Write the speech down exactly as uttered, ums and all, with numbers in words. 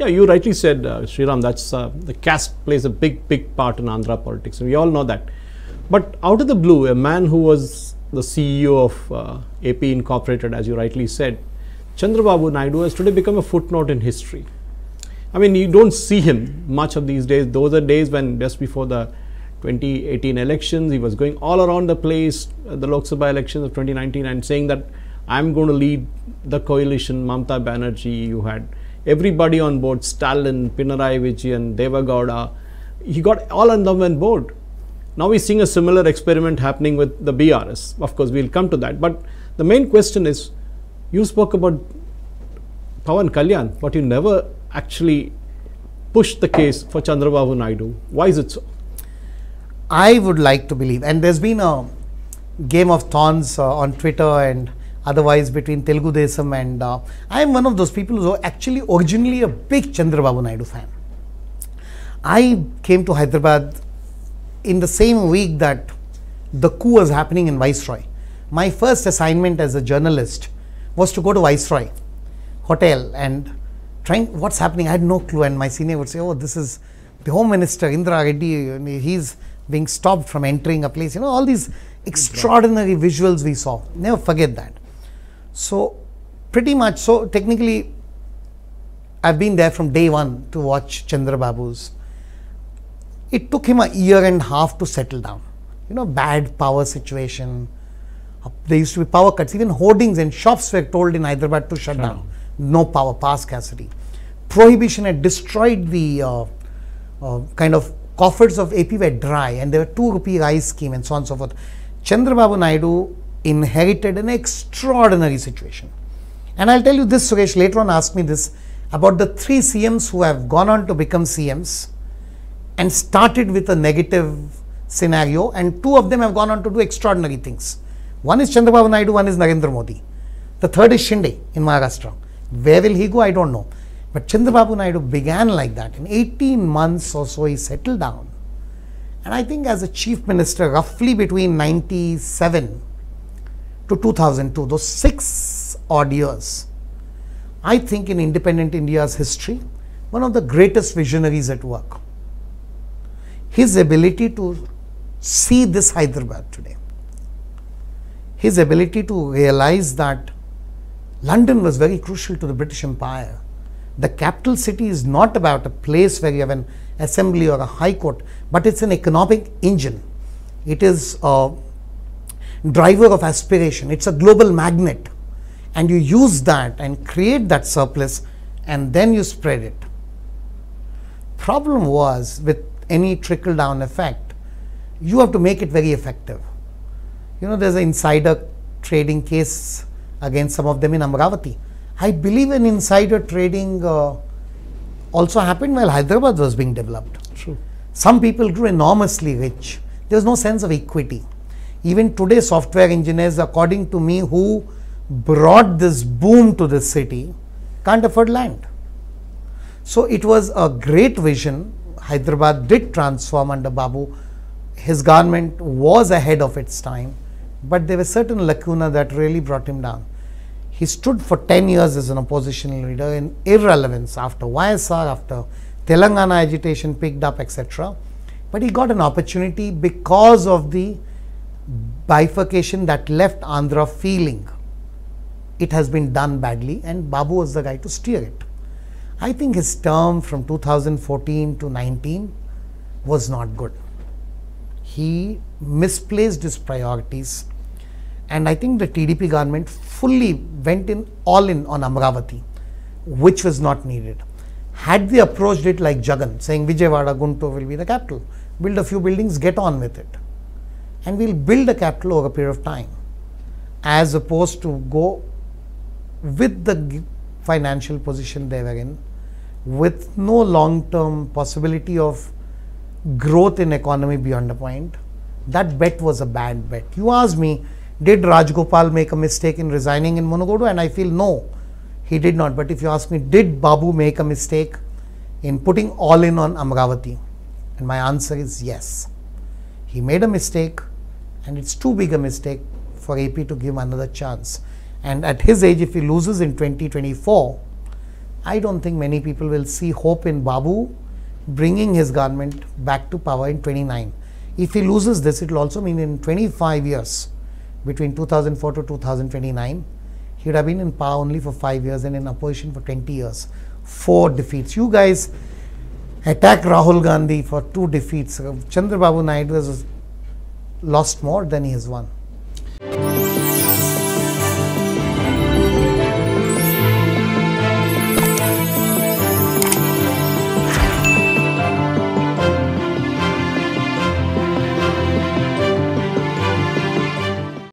Yeah, you rightly said, uh, Sriram, that's uh, the caste plays a big, big part in Andhra politics. We all know that. But out of the blue, a man who was the C E O of uh, A P Incorporated, as you rightly said, Chandrababu Naidu, has today become a footnote in history. I mean, you don't see him much of these days. Those are days when, just before the twenty eighteen elections, he was going all around the place, the Lok Sabha elections of twenty nineteen, and saying that I'm going to lead the coalition. Mamta Banerjee, you had everybody on board, Stalin, Pinarayi Vijayan, Devagauda. He got all on them on board. Now we're seeing a similar experiment happening with the B R S. Of course, we'll come to that. But the main question is, you spoke about Pawan Kalyan, but you never actually pushed the case for Chandrababu Naidu. Why is it so? I would like to believe, and there's been a game of thorns uh, on Twitter and otherwise between Telugu Desam and uh, I am one of those people who are actually originally a big Chandrababu Naidu fan. I came to Hyderabad in the same week that the coup was happening in Viceroy. My first assignment as a journalist was to go to Viceroy Hotel and trying what's happening. I had no clue, and my senior would say, oh, this is the Home Minister, Indra Aghetti, he's being stopped from entering a place. You know, all these extraordinary visuals we saw. Never forget that. So, pretty much, so technically, I've been there from day one to watch Chandrababu's. It took him a year and a half to settle down. You know, bad power situation. There used to be power cuts. Even hoardings and shops were told in Hyderabad to shut sure. down. No power, power scarcity. Prohibition had destroyed the uh, uh, kind of coffers of A P were dry, and there were two rupee rice scheme and so on and so forth. Chandrababu Naidu inherited an extraordinary situation. And I'll tell you this, Suresh, later on asked me this about the three C Ms who have gone on to become C Ms and started with a negative scenario, and two of them have gone on to do extraordinary things. One is Chandrababu Naidu, one is Narendra Modi. The third is Shinde in Maharashtra. Where will he go? I don't know. But Chandrababu Naidu began like that. In eighteen months or so, he settled down. And I think as a chief minister, roughly between ninety-seven to two thousand two, those six odd years, I think in independent India's history, one of the greatest visionaries at work. His ability to see this Hyderabad today, his ability to realize that London was very crucial to the British Empire. The capital city is not about a place where you have an assembly or a high court, but it's an economic engine. It is a driver of aspiration. It's a global magnet. And you use that and create that surplus, and then you spread it. Problem was, with any trickle-down effect, you have to make it very effective. You know, there's an insider trading case against some of them in Amaravati. I believe an insider trading uh, also happened while Hyderabad was being developed. True. Some people grew enormously rich. There was no sense of equity. Even today, software engineers, according to me, who brought this boom to this city, can't afford land. So it was a great vision. Hyderabad did transform under Babu. His government was ahead of its time, but there were certain lacuna that really brought him down. He stood for ten years as an opposition leader in irrelevance after Y S R, after Telangana agitation picked up, et cetera. But he got an opportunity because of the bifurcation that left Andhra feeling it has been done badly, and Babu was the guy to steer it. I think his term from two thousand fourteen to nineteen was not good. He misplaced his priorities. And I think the T D P government fully went in all in on Amaravati, which was not needed. Had they approached it like Jagan, saying Vijayawada, Guntur will be the capital, build a few buildings, get on with it, and we'll build a capital over a period of time, as opposed to go with the financial position they were in, with no long-term possibility of growth in economy beyond a point. That bet was a bad bet. You asked me, did Rajgopal make a mistake in resigning in Monogodu? And I feel no, he did not. But if you ask me, did Babu make a mistake in putting all in on Amaravati? And my answer is yes. He made a mistake, and it's too big a mistake for A P to give him another chance. And at his age, if he loses in twenty twenty-four, I don't think many people will see hope in Babu bringing his government back to power in twenty-nine. If he loses this, it will also mean in twenty-five years, between two thousand four to two thousand twenty-nine, he would have been in power only for five years and in opposition for twenty years. Four defeats. You guys attack Rahul Gandhi for two defeats. Chandrababu Naidu has lost more than he has won.